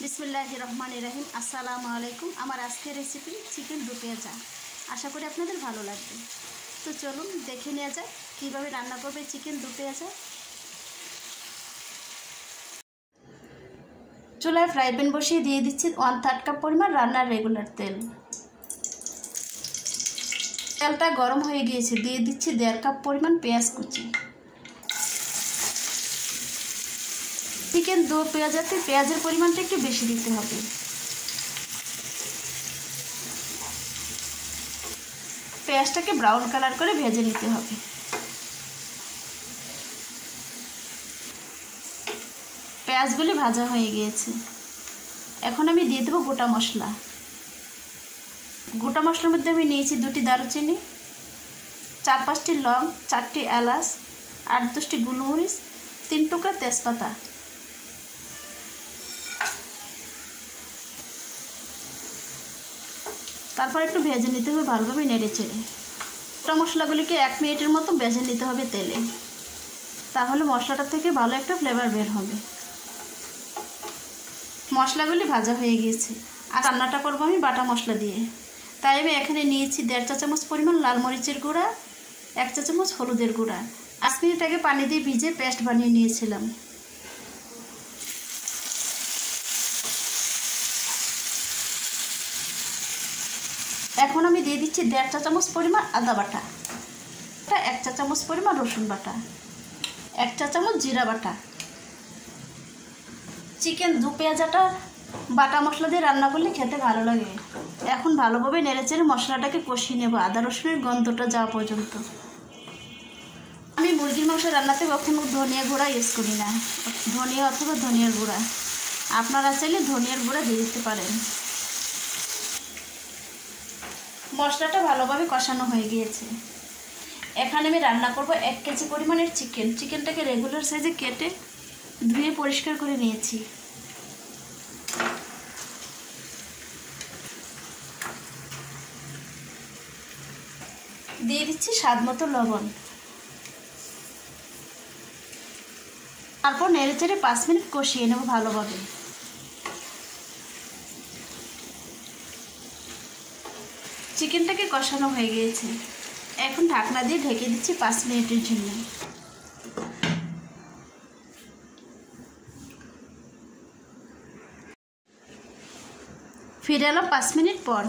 बिस्मिल्लाहिर्रहमानिर्रहीम अस्सलामुअलैकुम आमार आजकेर रेसिपि चिकेन डोपियाजा आशा करी आपनादेर भालो लागबे। तो चलुन देखे नेওয়া যাক কিভাবে রান্না করব চিকেন ডোপিয়াজা। চুলায় ফ্রাই প্যান বসিয়ে দিয়ে দিচ্ছি 1/3 কাপ পরিমাণ রান্নার রেগুলার তেল। তেলটা গরম হয়ে গিয়েছে, দিয়ে দিচ্ছি 1.5 কাপ পরিমাণ পেঁয়াজ কুচি। চিকেন ডোপিয়াজাতে পেঁয়াজের পরিমাণটা একটু বেশি দিতে হবে। পেঁয়াজটাকে ব্রাউন কালার করে ভেজে নিতে হবে। পেঁয়াজগুলি ভাজা হয়ে গিয়েছে, এখন আমি দিয়ে দেব গোটা মশলা। গোটা মশলার মধ্যে আমি নিয়েছি 2টি দারুচিনি, 4-5টি লং, 4টি এলাচ, 8-10টি গোলমরিচ, 3 টুকরা তেজপাতা। তারপর একটু ভেজে নিতে হবে, ভালোভাবে নেড়ে চেড়ে। গোটা মশলাগুলিকে 1 মিনিটের মতো ভেজে নিতে হবে তেলে, তাহলে মশলাটা থেকে ভালো একটা ফ্লেভার বের হবে। মশলাগুলি ভাজা হয়ে গিয়েছে, আর রান্নাটা করবো আমি বাটা মশলা দিয়ে। তাই আমি এখানে নিয়েছি 1.5 চা চামচ পরিমাণ লাল মরিচের গুঁড়া, 1 চা চামচ হলুদের গুঁড়া। 5 মিনিট আগে পানি দিয়ে ভিজে পেস্ট বানিয়ে নিয়েছিলাম। এখন আমি দিয়ে দিচ্ছি 1.5 চা চামচ পরিমাণ আদা বাটা, 1 চা চামচ পরিমাণ রসুন বাটা, 1 চা চামচ জিরা বাটা। চিকেন ডোপিয়াজাটা বাটা মশলা দিয়ে রান্না করলে খেতে ভালো লাগে। এখন ভালোভাবে নেড়েচেড়ে মশলাটাকে কষিয়ে নেব আদা রসুনের গন্ধটা যাওয়া পর্যন্ত। আমি মুরগির মাংস রান্নাতে কখনো ধনিয়া গুঁড়া ইউজ করি না, ধনিয়া অথবা ধনিয়ার গুঁড়া। আপনারা চাইলে ধনিয়ার গুঁড়া দিয়ে দিতে পারেন। মশলাটা ভালোভাবে কষানো হয়ে গিয়েছে। এখানে আমি রান্না করব 1 কেজি পরিমাণের চিকেন। চিকেনটাকে রেগুলার সাইজে কেটে ধুয়ে পরিষ্কার করে নিয়েছি। দিয়ে দিচ্ছি স্বাদমতো লবণ। তারপর নেড়েচেড়ে 5 মিনিট কষিয়ে নেব ভালোভাবে। চিকেনটাকে কষানো হয়ে গিয়েছে, এখন ঢাকনা দিয়ে ঢেকে দিচ্ছি 5 মিনিটের জন্য। ফিরে এলাম 5 মিনিট পর।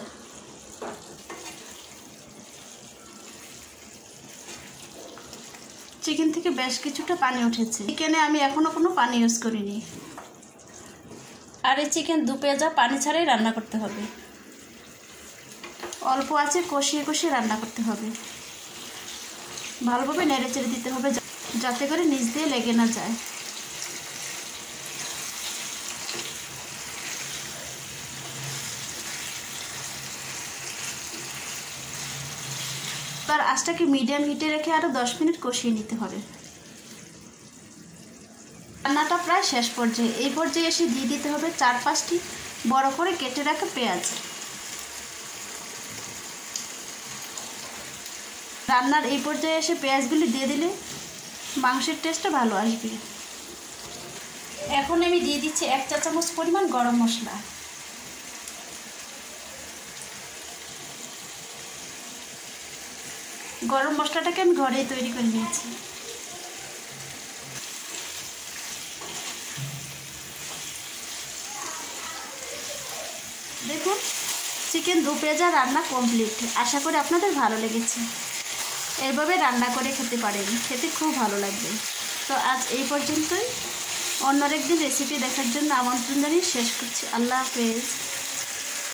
চিকেন থেকে বেশ কিছুটা পানি উঠেছে। চিকেনে আমি এখনো কোনো পানি ইউজ করিনি, আর এই চিকেন ডোপিয়াজা পানি ছাড়াই রান্না করতে হবে। অল্প আঁচে কষিয়ে কষিয়ে রান্না করতে হবে, ভালোভাবে নেড়ে চেড়ে দিতে হবে যাতে করে নিচ দিয়ে লেগে না যায়। তার আঁচটাকে মিডিয়াম হিটে রেখে আরও 10 মিনিট কষিয়ে নিতে হবে। রান্নাটা প্রায় শেষ পর্যায়ে। এই পর্যায়ে এসে দিয়ে দিতে হবে 4-5টি বড় করে কেটে রাখা পেঁয়াজ। রান্নার এই পর্যায়ে এসে পেঁয়াজগুলি দিয়ে দিলে মাংসের টেস্টটা ভালো আসবে। এখন আমি দিয়ে দিচ্ছি 1 চা চামচ পরিমাণ গরম মশলা, ঘরেই তৈরি করে নিয়েছি। দেখুন চিকেন ডোপিয়াজা রান্না কমপ্লিট। আশা করি আপনাদের ভালো লেগেছে। এইভাবে রান্না করে খেতে পারেন, খেতে খুব ভালো লাগবে। তো আজ এই পর্যন্তই। অন্য আরেকদিন রেসিপি দেখার জন্য আমন্ত্রণ জানিয়ে শেষ করছি। আল্লাহ হাফেজ।